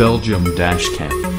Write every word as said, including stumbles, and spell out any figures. Belgium Dashcam.